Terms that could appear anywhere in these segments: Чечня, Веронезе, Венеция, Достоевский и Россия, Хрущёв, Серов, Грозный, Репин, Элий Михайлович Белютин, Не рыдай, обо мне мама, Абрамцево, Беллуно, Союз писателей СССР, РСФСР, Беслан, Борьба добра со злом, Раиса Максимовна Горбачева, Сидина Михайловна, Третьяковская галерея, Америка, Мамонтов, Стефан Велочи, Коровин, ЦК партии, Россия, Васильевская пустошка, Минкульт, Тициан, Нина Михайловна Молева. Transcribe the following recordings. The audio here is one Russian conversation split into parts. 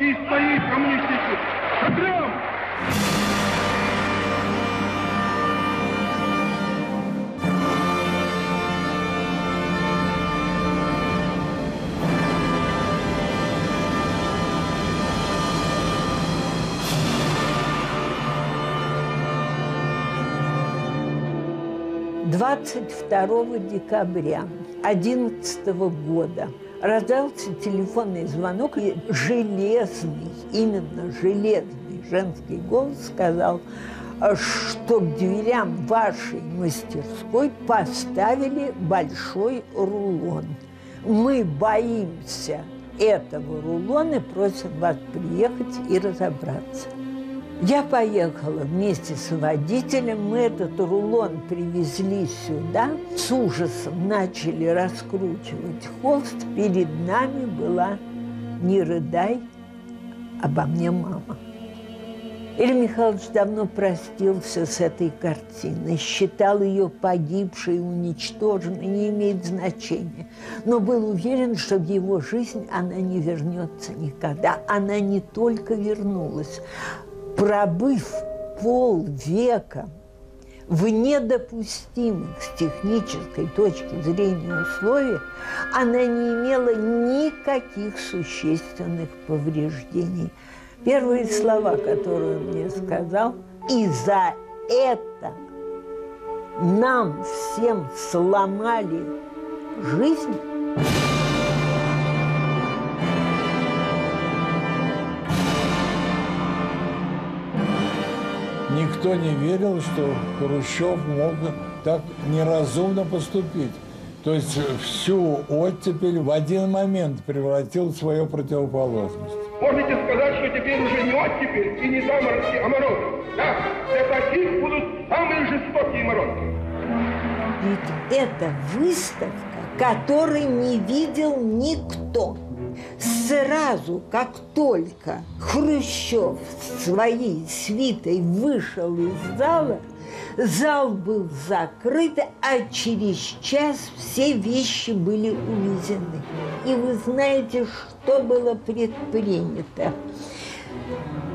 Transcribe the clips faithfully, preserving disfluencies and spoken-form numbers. и стоит, коммунистический. Сотрем! двадцать второго декабря одиннадцатого года раздался телефонный звонок, и железный, именно железный женский голос сказал, что к дверям вашей мастерской поставили большой рулон. Мы боимся этого рулона, просим вас приехать и разобраться. Я поехала вместе с водителем, мы этот рулон привезли сюда, с ужасом начали раскручивать холст, перед нами была «Не рыдай, обо мне мама». Элий Михайлович давно простился с этой картиной, считал ее погибшей, уничтоженной, не имеет значения. Но был уверен, что в его жизнь она не вернется никогда. Она не только вернулась. Пробыв полвека в недопустимых с технической точки зрения условиях, она не имела никаких существенных повреждений. Первые слова, которые он мне сказал, и за это нам всем сломали жизнь. Никто не верил, что Хрущёв мог так неразумно поступить. То есть всю оттепель в один момент превратил в свою противоположность. Можете сказать, что теперь уже не оттепель и не заморозки, а морозы. Да, для таких будут самые жестокие морозы. Ведь это выставка, которую не видел никто. Сразу, как только Хрущёв своей свитой вышел из зала, зал был закрыт, а через час все вещи были увезены. И вы знаете, что было предпринято?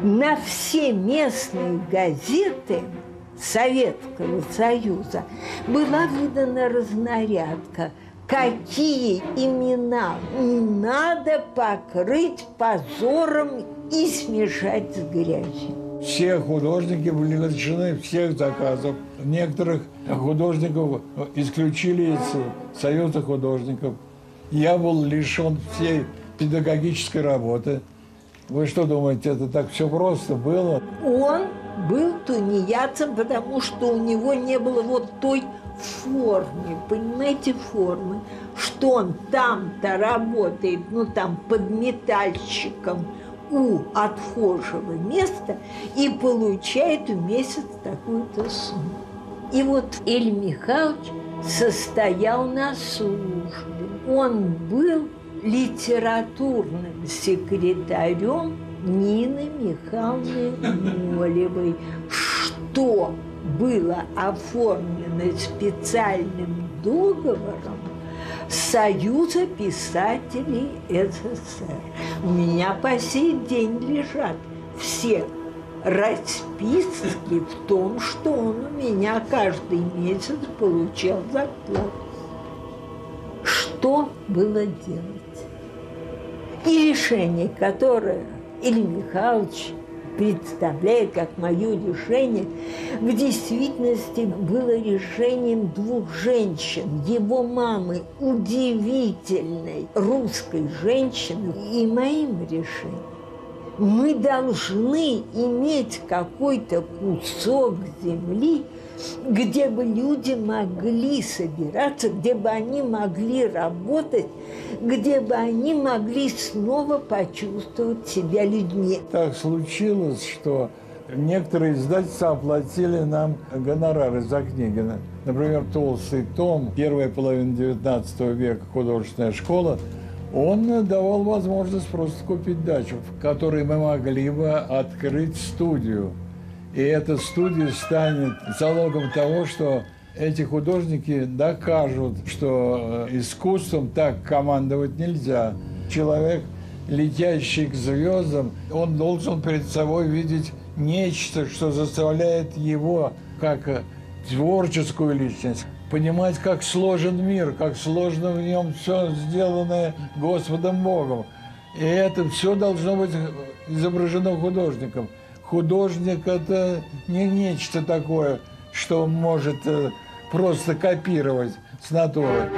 На все местные газеты Советского Союза была выдана разнарядка. Какие имена надо покрыть позором и смешать с грязью? Все художники были лишены всех заказов. Некоторых художников исключили из Союза художников. Я был лишен всей педагогической работы. Вы что думаете, это так все просто было? Он был тунеядцем, потому что у него не было вот той форме, понимаете, формы, что он там-то работает, ну там подметальщиком у отхожего места и получает в месяц такую-то сумму. И вот Элий Михайлович состоял на службе. Он был литературным секретарем Нины Михайловны Молевой, что было оформлено специальным договором Союза писателей СССР. У меня по сей день лежат все расписки в том, что он у меня каждый месяц получал зарплату. Что было делать? И решение, которое Элий Михайлович представляет как мое решение, в действительности было решением двух женщин. Его мамы, удивительной русской женщины, и моим решением. Мы должны иметь какой-то кусок земли, где бы люди могли собираться, где бы они могли работать, где бы они могли снова почувствовать себя людьми. Так случилось, что некоторые издательства оплатили нам гонорары за книги. Например, толстый том первая половина девятнадцатого века «Художественная школа», он давал возможность просто купить дачу, в которой мы могли бы открыть студию. И эта студия станет залогом того, что эти художники докажут, что искусством так командовать нельзя. Человек летящий к звездам, он должен перед собой видеть нечто, что заставляет его, как творческую личность, понимать, как сложен мир, как сложно в нем все сделанное Господом Богом. И это все должно быть изображено художником. Художник – это не нечто такое, что может просто копировать с натуры.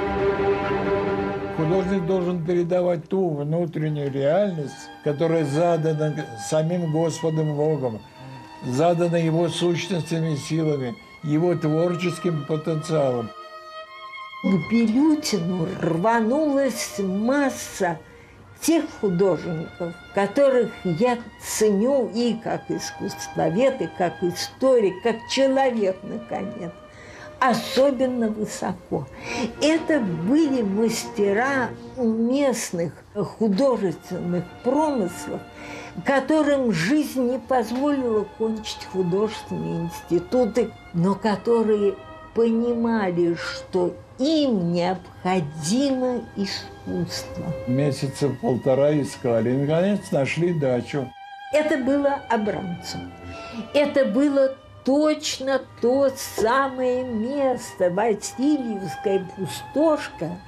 Художник должен передавать ту внутреннюю реальность, которая задана самим Господом Богом, задана его сущностями и силами, его творческим потенциалом. К Белютину рванулась масса тех художников, которых я ценю и как искусствовед, и как историк, как человек, наконец, особенно высоко. Это были мастера местных художественных промыслов, которым жизнь не позволила кончить художественные институты, но которые понимали, что им необходимо искусство. Месяца полтора искали, и, наконец, нашли дачу. Это было Абрамцево. Это было точно то самое место, Васильевская пустошка,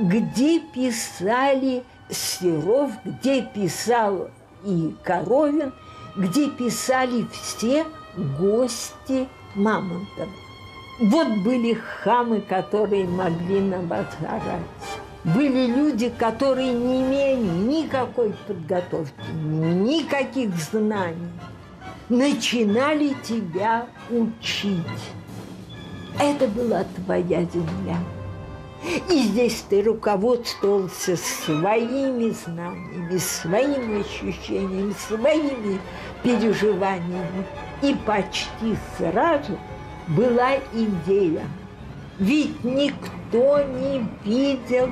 где писали Серов, где писал и Коровин, где писали все гости Мамонтова. Вот были хамы, которые могли нам отгорать. Были люди, которые не имели никакой подготовки, никаких знаний. Начинали тебя учить. Это была твоя земля. И здесь ты руководствовался своими знаниями, своими ощущениями, своими переживаниями. И почти сразу была идея. Ведь никто не видел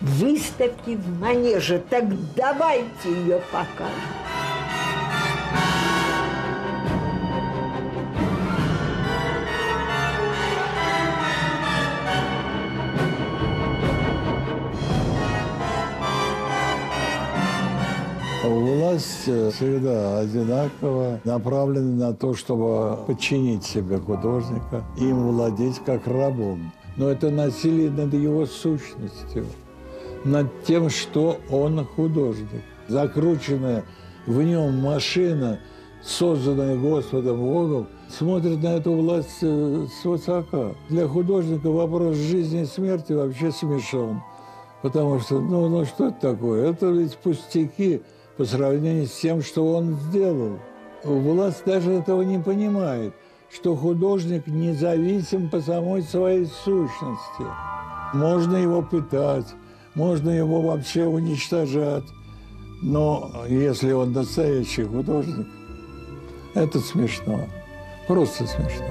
выставки в Манеже. Так давайте ее покажем. Власть всегда одинаково направлена на то, чтобы подчинить себе художника, им владеть как рабом. Но это насилие над его сущностью, над тем, что он художник. Закрученная в нем машина, созданная Господом Богом, смотрит на эту власть свысока. Для художника вопрос жизни и смерти вообще смешон. Потому что, ну, ну что это такое? Это ведь пустяки по сравнению с тем, что он сделал. Власть даже этого не понимает, что художник независим по самой своей сущности. Можно его пытать, можно его вообще уничтожать. Но если он настоящий художник, это смешно, просто смешно.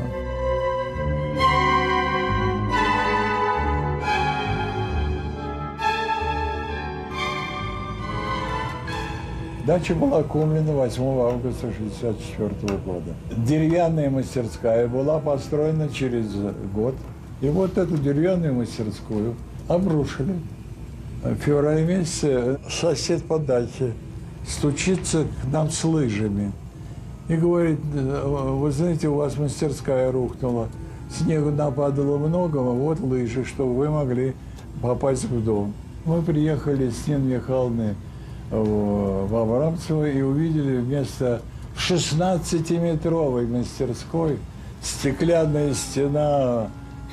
Дача была куплена восьмого августа тысяча девятьсот шестьдесят четвёртого года. Деревянная мастерская была построена через год. И вот эту деревянную мастерскую обрушили. В феврале месяце сосед по даче стучится к нам с лыжами и говорит: вы знаете, у вас мастерская рухнула, снегу нападало много, вот лыжи, чтобы вы могли попасть в дом. Мы приехали с Ниной Михайловной в Абрамцево и увидели вместо шестнадцатиметровой мастерской стеклянная стена,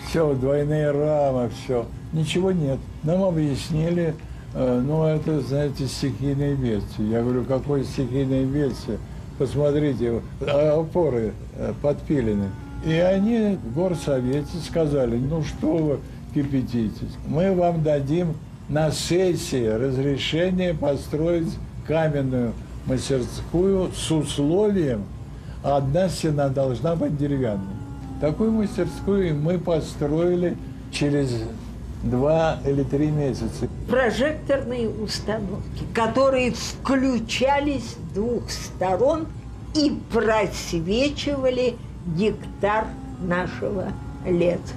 все, двойные рамы, все. Ничего нет. Нам объяснили, ну, это, знаете, стихийные бедствия. Я говорю, какое стихийное бедствие? Посмотрите, опоры подпилены. И они в горсовете сказали, ну, что вы кипятитесь, мы вам дадим на сессии разрешение построить каменную мастерскую с условием, одна стена должна быть деревянной. Такую мастерскую мы построили через два или три месяца. Прожекторные установки, которые включались с двух сторон и просвечивали гектар нашего леса.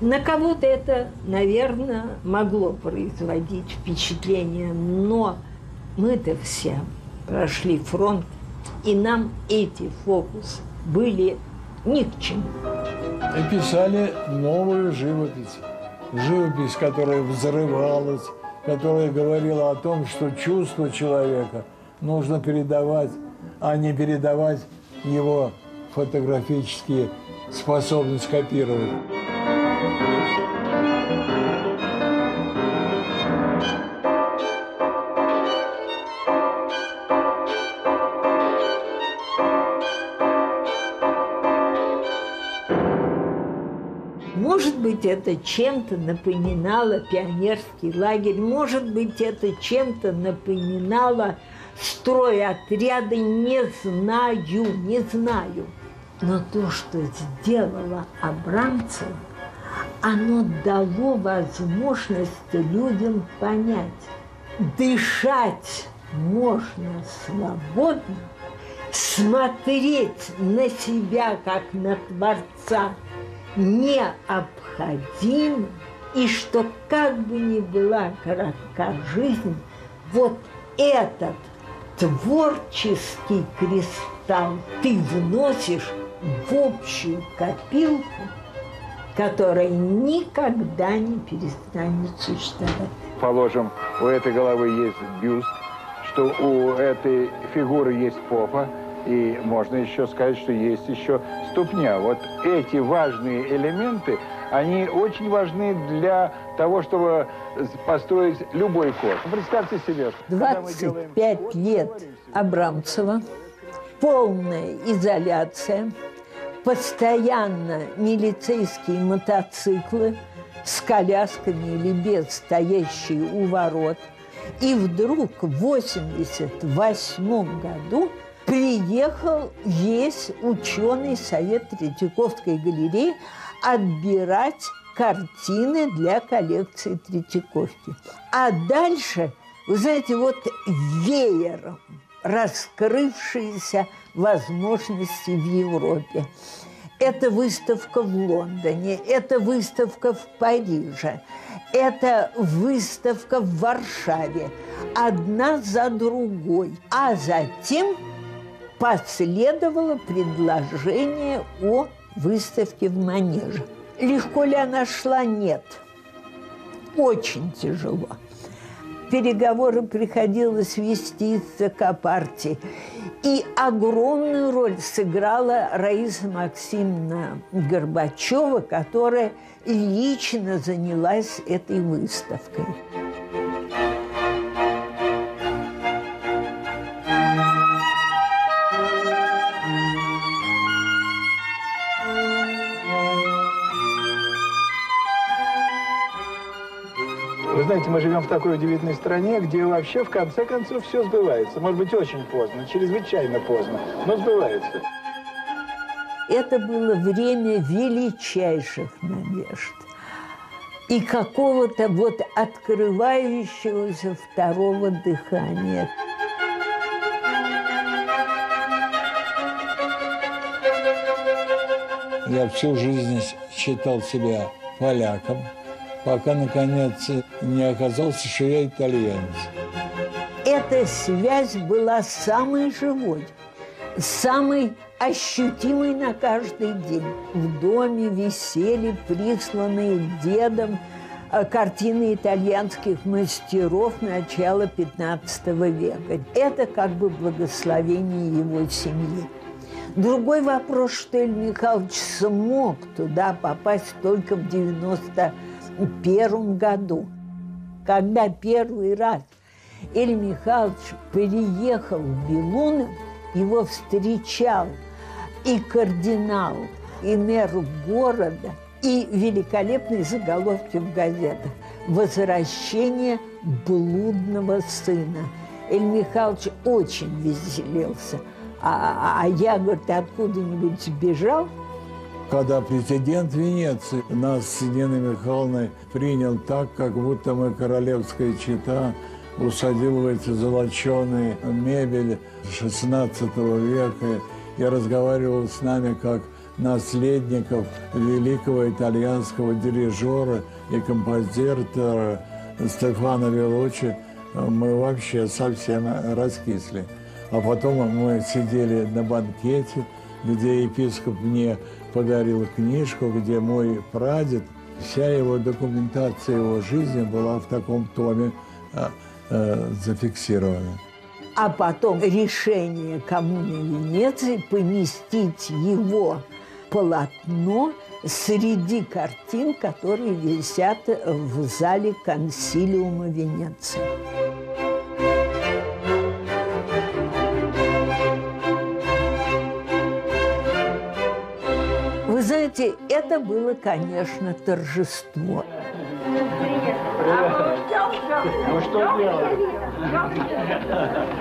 На кого-то это, наверное, могло производить впечатление, но Мы-то все прошли фронт, и нам эти фокусы были ни к чему. И писали новую живопись. Живопись, которая взрывалась, которая говорила о том, что чувство человека нужно передавать, а не передавать его фотографические способности копировать. Может быть, это чем-то напоминало пионерский лагерь, может быть, это чем-то напоминало стройотряды, не знаю, не знаю. Но то, что сделала Абрамцева, оно дало возможность людям понять, дышать можно свободно, смотреть на себя как на творца необходимо, и что как бы ни была коротка жизнь, вот этот творческий кристалл ты вносишь в общую копилку, которая никогда не перестанет существовать. Положим, у этой головы есть бюст, что у этой фигуры есть попа, и можно еще сказать, что есть еще ступня. Вот эти важные элементы, они очень важны для того, чтобы построить любой корпус. Представьте себе. двадцать пять лет Абрамцева, полная изоляция, постоянно милицейские мотоциклы с колясками или без, стоящие у ворот. И вдруг в восемьдесят восьмом году приехал весь ученый совет Третьяковской галереи отбирать картины для коллекции Третьяковки. А дальше, вы знаете, вот веером раскрывшиеся возможности в Европе. Это выставка в Лондоне, это выставка в Париже, это выставка в Варшаве. Одна за другой. А затем последовало предложение о выставке в Манеже. Легко ли она шла? Нет. Очень тяжело. Переговоры приходилось вести с ЦК партии. И огромную роль сыграла Раиса Максимовна Горбачева, которая лично занялась этой выставкой. Знаете, мы живем в такой удивительной стране, где вообще, в конце концов, все сбывается. Может быть, очень поздно, чрезвычайно поздно, но сбывается. Это было время величайших надежд и какого-то вот открывающегося второго дыхания. Я всю жизнь считал себя поляком, пока, наконец, не оказался, что я итальянец. Эта связь была самой живой, самой ощутимой на каждый день. В доме висели присланные дедом картины итальянских мастеров начала пятнадцатого века. Это как бы благословение его семьи. Другой вопрос, что Элий Михайлович смог туда попасть только в девяносто первом году, когда первый раз Элий Михайлович переехал в Беллуно, его встречал и кардинал, и мэр города, и великолепные заголовки в газетах. «Возвращение блудного сына». Элий Михайлович очень веселился. А, а я, говорит, откуда-нибудь сбежал. Когда президент Венеции нас с Сидиной Михайловной принял так, как будто мы королевская чета, усадил в эти золоченые мебель шестнадцатого века и разговаривал с нами как наследников великого итальянского дирижера и композитора Стефана Велочи, мы вообще совсем раскисли. А потом мы сидели на банкете, где епископ мне подарил книжку, где мой прадед, вся его документация его жизни была в таком томе э, зафиксирована. А потом решение коммуны Венеции поместить его полотно среди картин, которые висят в зале консилиума Венеции. Вы знаете, это было, конечно, торжество. Ну что делали?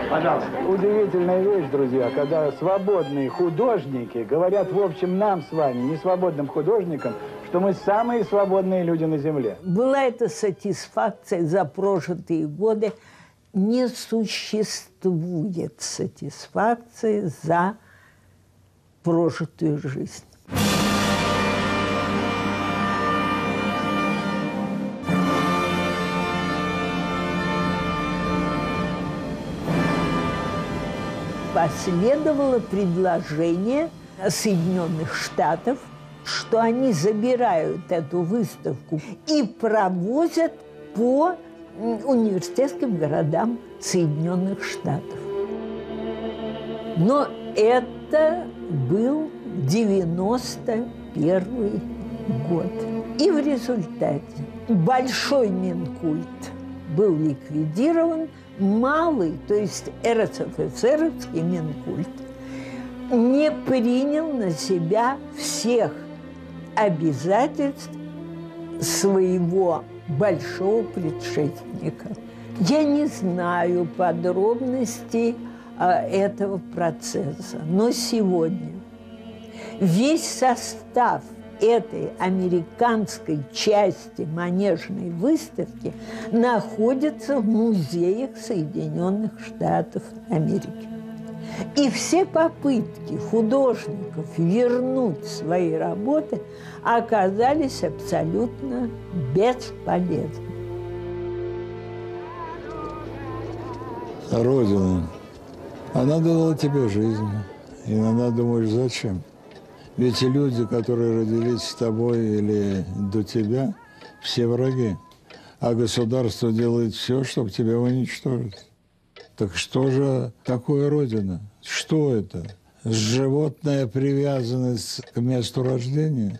Пожалуйста. Удивительная вещь, друзья, когда свободные художники говорят, в общем, нам с вами, не свободным художникам, что мы самые свободные люди на земле. Была эта сатисфакция за прожитые годы. Не существует сатисфакции за прожитую жизнь. Последовало предложение Соединенных Штатов, что они забирают эту выставку и провозят по университетским городам Соединенных Штатов. Но это был девяносто первый год. И в результате большой Минкульт был ликвидирован, малый, то есть РСФСРовский Минкульт, не принял на себя всех обязательств своего большого предшественника. Я не знаю подробностей а, этого процесса, но сегодня весь состав этой американской части Манежной выставки находится в музеях Соединенных Штатов Америки. И все попытки художников вернуть свои работы оказались абсолютно бесполезны. Родина, она дала тебе жизнь. Иногда думаешь, зачем? Ведь люди, которые родились с тобой или до тебя, все враги. А государство делает все, чтобы тебя уничтожить. Так что же такое Родина? Что это? Животная привязанность к месту рождения?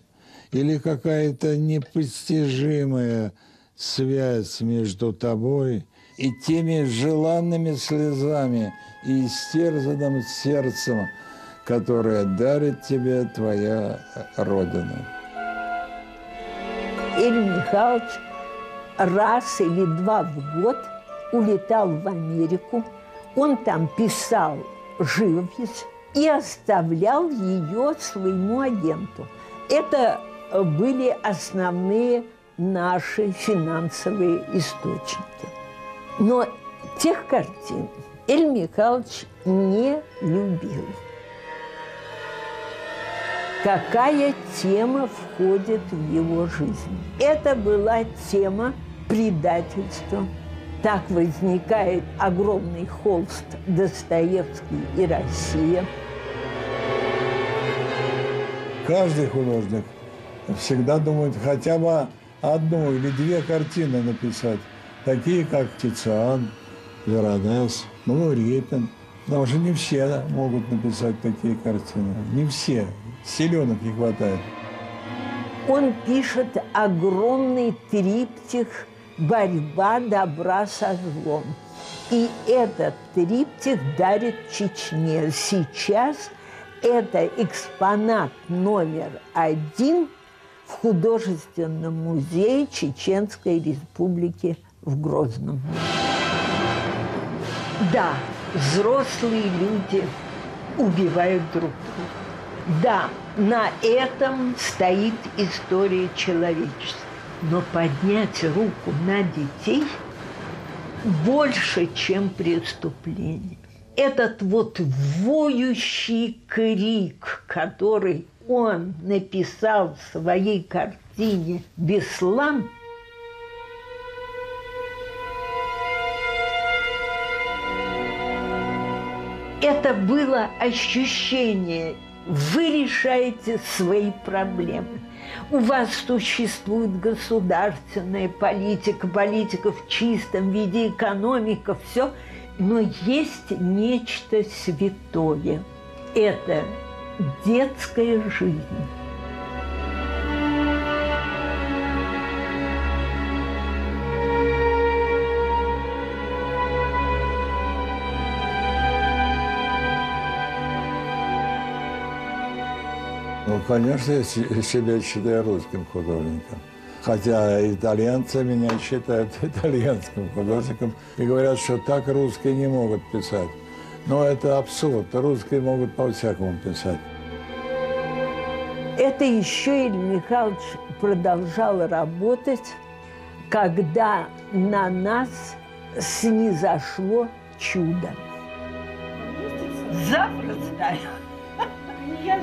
Или какая-то непостижимая связь между тобой и теми желанными слезами и истерзанным сердцем, которая дарит тебе твоя Родина? Элий Михайлович раз или два в год улетал в Америку. Он там писал живопись и оставлял ее своему агенту. Это были основные наши финансовые источники. Но тех картин Элий Михайлович не любил. Какая тема входит в его жизнь? Это была тема предательства. Так возникает огромный холст «Достоевский и Россия». Каждый художник всегда думает хотя бы одну или две картины написать, такие как Тициан, Веронезе, ну, Репин. Потому что не все могут написать такие картины, не все. Селенок не хватает. Он пишет огромный триптих «Борьба добра со злом». И этот триптих дарит Чечне. Сейчас это экспонат номер один в художественном музее Чеченской Республики в Грозном. Да, взрослые люди убивают друг друга. Да, на этом стоит история человечества. Но поднять руку на детей больше, чем преступление. Этот вот воющий крик, который он написал в своей картине «Беслан», это было ощущение: вы решаете свои проблемы. У вас существует государственная политика, политика в чистом виде, экономика, все. Но есть нечто святое. Это детская жизнь. Ну, конечно, я себя считаю русским художником. Хотя итальянцы меня считают итальянским художником. И говорят, что так русские не могут писать. Но это абсурд. Русские могут по-всякому писать. Это еще Элий Михайлович продолжал работать, когда на нас снизошло чудо. Запросто.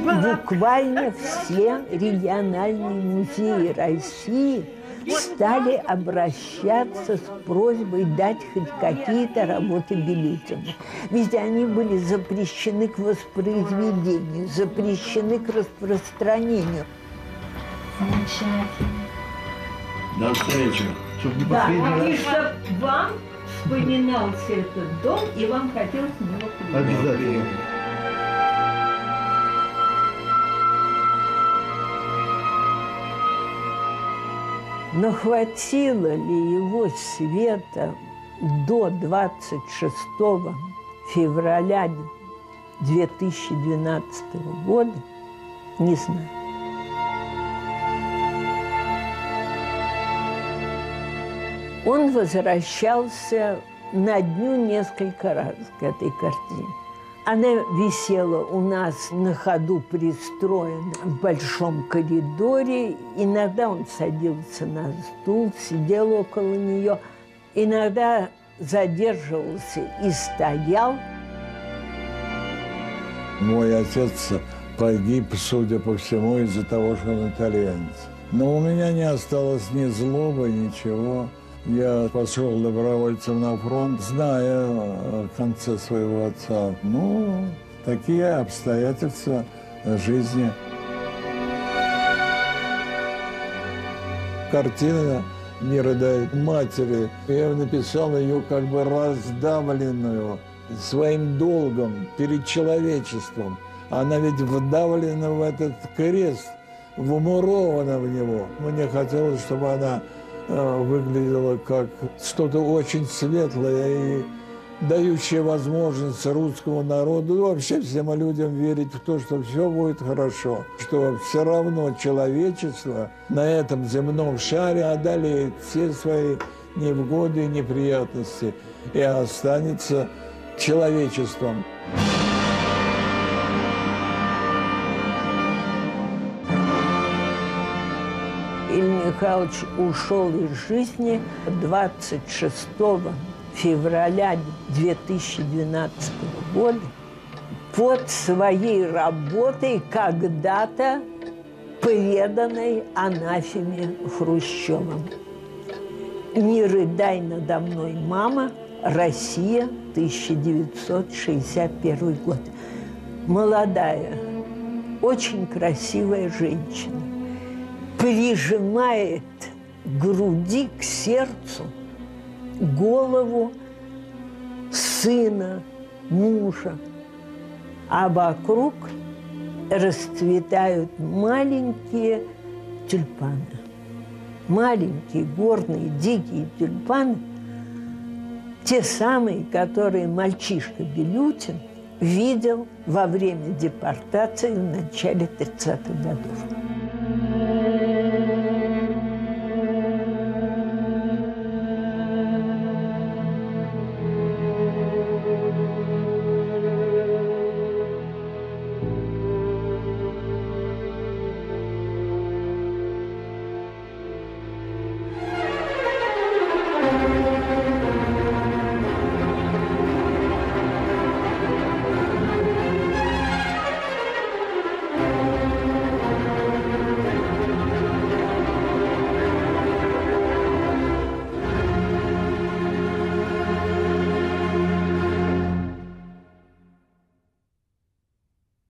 Буквально все региональные музеи России стали обращаться с просьбой дать хоть какие-то работы Белютина. Ведь они были запрещены к воспроизведению, запрещены к распространению. До встречи. Чтобы не последний раз. И чтоб вам вспоминался этот дом, и вам хотелось в него приехать. Обязательно. Но хватило ли его света до двадцать шестого февраля две тысячи двенадцатого года, не знаю. Он возвращался на дню несколько раз к этой картине. Она висела у нас на ходу, пристроена в большом коридоре. Иногда он садился на стул, сидел около нее. Иногда задерживался и стоял. Мой отец погиб, судя по всему, из-за того, что он итальянец. Но у меня не осталось ни злобы, ничего. Я пошел добровольцем на фронт, зная о конце своего отца. Ну, такие обстоятельства жизни. Картина «Не рыдай» матери. Я написал ее как бы раздавленную своим долгом перед человечеством. Она ведь вдавлена в этот крест, вмурована в него. Мне хотелось, чтобы она выглядело как что-то очень светлое и дающее возможность русскому народу, вообще всем людям верить в то, что все будет хорошо, что все равно человечество на этом земном шаре одолеет все свои невгоды и неприятности и останется человечеством. Элий Михайлович ушел из жизни двадцать шестого февраля две тысячи двенадцатого года под своей работой, когда-то преданной анафеме Хрущёвым. «Не рыдай надо мной, мама. Россия, тысяча девятьсот шестьдесят первый год». Молодая, очень красивая женщина прижимает груди к сердцу голову сына, мужа, а вокруг расцветают маленькие тюльпаны. Маленькие горные дикие тюльпаны, те самые, которые мальчишка Белютин видел во время депортации в начале тридцатых годов.